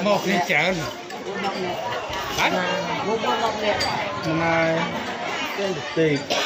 Mau kerjaan. Bố bố bọc nè. Hôm nay. Tiền.